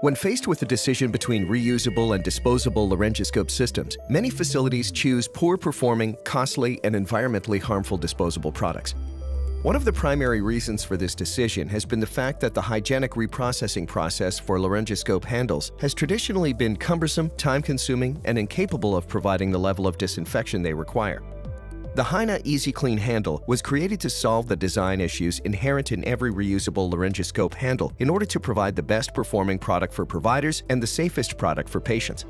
When faced with the decision between reusable and disposable laryngoscope systems, many facilities choose poor-performing, costly, and environmentally harmful disposable products. One of the primary reasons for this decision has been the fact that the hygienic reprocessing process for laryngoscope handles has traditionally been cumbersome, time-consuming, and incapable of providing the level of disinfection they require. The Heine EasyClean Handle was created to solve the design issues inherent in every reusable laryngoscope handle in order to provide the best performing product for providers and the safest product for patients.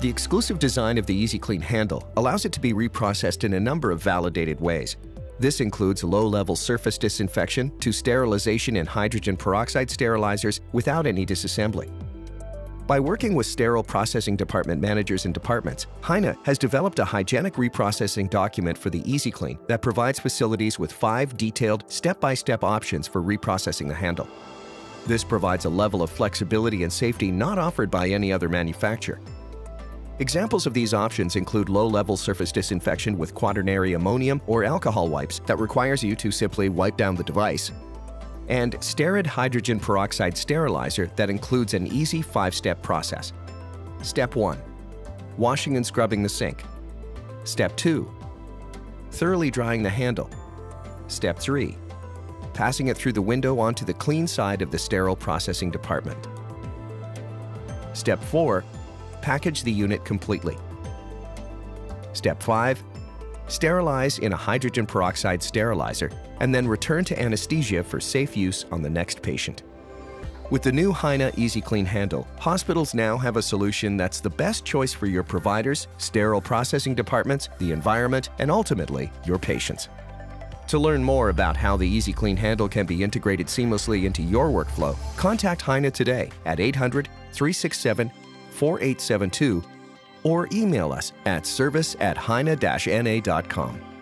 The exclusive design of the EasyClean Handle allows it to be reprocessed in a number of validated ways. This includes low-level surface disinfection to sterilization in hydrogen peroxide sterilizers without any disassembly. By working with sterile processing department managers and departments, Heine has developed a hygienic reprocessing document for the EasyClean that provides facilities with 5 detailed step-by-step options for reprocessing the handle. This provides a level of flexibility and safety not offered by any other manufacturer. Examples of these options include low-level surface disinfection with quaternary ammonium or alcohol wipes that requires you to simply wipe down the device, and Sterid Hydrogen Peroxide Sterilizer that includes an easy 5-step process. Step 1. Washing and scrubbing the sink. Step 2. Thoroughly drying the handle. Step 3. Passing it through the window onto the clean side of the sterile processing department. Step 4. Package the unit completely. Step 5. Sterilize in a hydrogen peroxide sterilizer, and then return to anesthesia for safe use on the next patient. With the new Heine EasyClean Handle, hospitals now have a solution that's the best choice for your providers, sterile processing departments, the environment, and ultimately, your patients. To learn more about how the EasyClean Handle can be integrated seamlessly into your workflow, contact Heine today at 800-367-4872 or email us at service@heine-na.com.